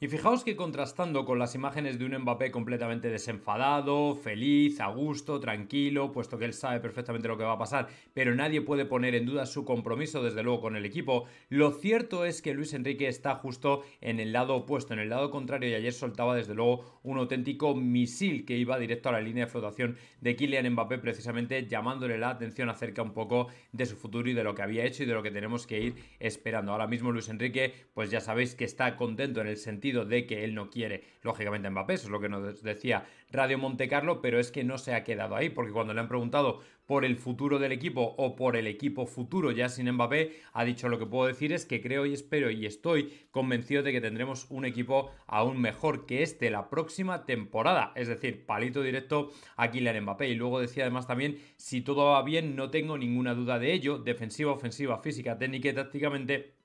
Y fijaos que contrastando con las imágenes de un Mbappé completamente desenfadado, feliz, a gusto, tranquilo, puesto que él sabe perfectamente lo que va a pasar, pero nadie puede poner en duda su compromiso desde luego con el equipo, lo cierto es que Luis Enrique está justo en el lado opuesto, en el lado contrario, y ayer soltaba desde luego un auténtico misil que iba directo a la línea de flotación de Kylian Mbappé, precisamente llamándole la atención acerca un poco de su futuro y de lo que había hecho y de lo que tenemos que ir esperando. Ahora mismo Luis Enrique, pues ya sabéis que está contento en el sentido de que él no quiere, lógicamente, Mbappé, eso es lo que nos decía Radio Montecarlo, pero es que no se ha quedado ahí, porque cuando le han preguntado por el futuro del equipo o por el equipo futuro ya sin Mbappé, ha dicho: lo que puedo decir es que creo y espero y estoy convencido de que tendremos un equipo aún mejor que este la próxima temporada, es decir, palito directo a Kylian Mbappé. Y luego decía además también: si todo va bien, no tengo ninguna duda de ello, defensiva, ofensiva, física, técnica y tácticamente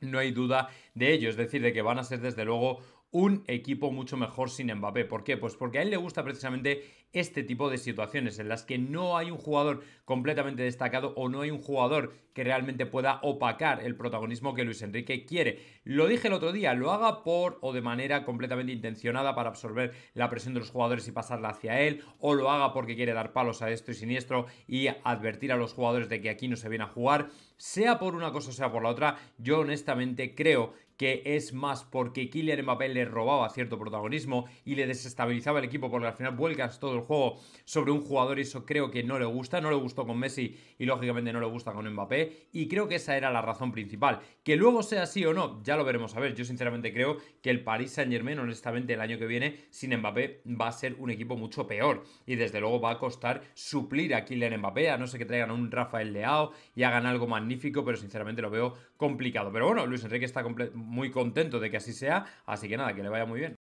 no hay duda de ello, es decir, de que van a ser desde luego un equipo mucho mejor sin Mbappé. ¿Por qué? Pues porque a él le gusta precisamente este tipo de situaciones en las que no hay un jugador completamente destacado o no hay un jugador que realmente pueda opacar el protagonismo que Luis Enrique quiere. Lo dije el otro día, lo haga por o de manera completamente intencionada para absorber la presión de los jugadores y pasarla hacia él, o lo haga porque quiere dar palos a esto y siniestro y advertir a los jugadores de que aquí no se viene a jugar. Sea por una cosa o sea por la otra, yo honestamente creo que es más porque Kylian Mbappé le robaba cierto protagonismo y le desestabilizaba el equipo, porque al final vuelcas todo el juego sobre un jugador y eso creo que no le gusta, no le gustó con Messi y lógicamente no le gusta con Mbappé, y creo que esa era la razón principal. Que luego sea así o no, ya lo veremos a ver. Yo sinceramente creo que el Paris Saint-Germain honestamente el año que viene sin Mbappé va a ser un equipo mucho peor, y desde luego va a costar suplir a Kylian Mbappé, a no ser que traigan a un Rafael Leao y hagan algo magnífico, pero sinceramente lo veo complicado. Pero bueno, Luis Enrique está muy contento de que así sea, así que nada, que le vaya muy bien.